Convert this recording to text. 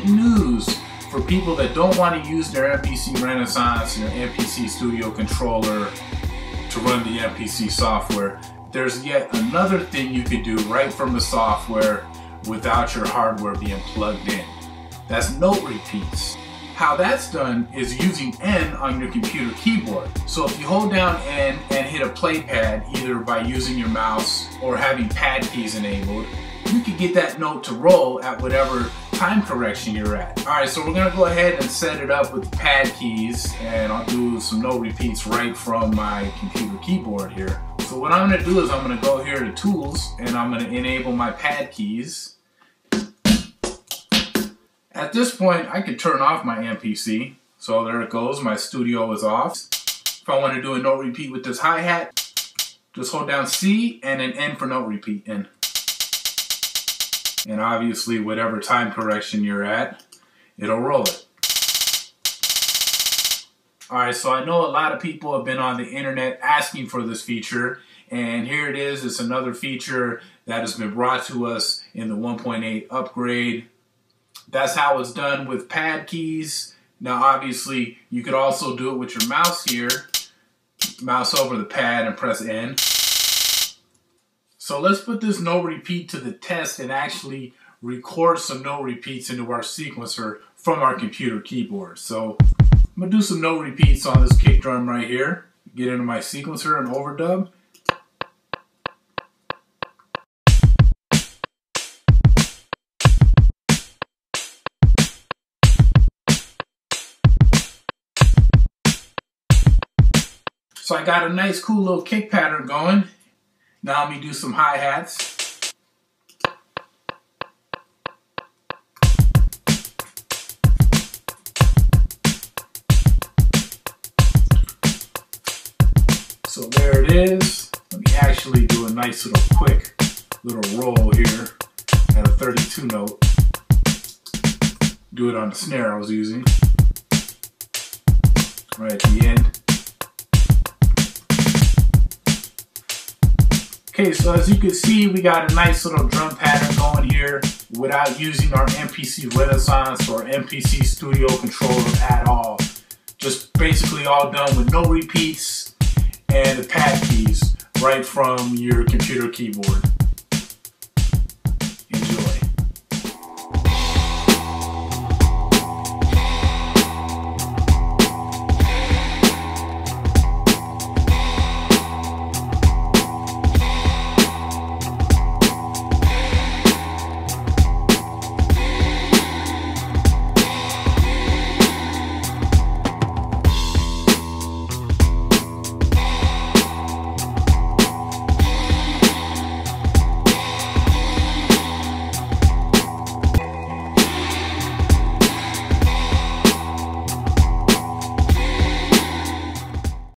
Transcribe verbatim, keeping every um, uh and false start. great news for people that don't want to use their M P C Renaissance and their M P C Studio controller to run the M P C software. There's yet another thing you can do right from the software without your hardware being plugged in. That's note repeats. How that's done is using N on your computer keyboard. So if you hold down N and hit a play pad, either by using your mouse or having pad keys enabled, you can get that note to roll at whatever time correction you're at. All right, so we're gonna go ahead and set it up with pad keys, and I'll do some note repeats right from my computer keyboard here. So what I'm gonna do is I'm gonna go here to Tools, and I'm gonna enable my pad keys. At this point, I could turn off my M P C. So there it goes, my studio is off. If I wanna do a note repeat with this hi-hat, just hold down C and an N for note repeat, N. And obviously, whatever time correction you're at, it'll roll it. All right, so I know a lot of people have been on the internet asking for this feature, and here it is. It's another feature that has been brought to us in the one point eight upgrade. That's how it's done with pad keys. Now, obviously, you could also do it with your mouse here. Mouse over the pad and press N. So let's put this note repeat to the test and actually record some note repeats into our sequencer from our computer keyboard. So I'm gonna do some note repeats on this kick drum right here. Get into my sequencer and overdub. So I got a nice cool little kick pattern going. Now let me do some hi-hats. So there it is. Let me actually do a nice little quick little roll here at a thirty-two note. Do it on the snare I was using. Right at the end. Okay, so as you can see, we got a nice little drum pattern going here without using our M P C Renaissance or M P C Studio controller at all. Just basically all done with no repeats and the pad keys right from your computer keyboard.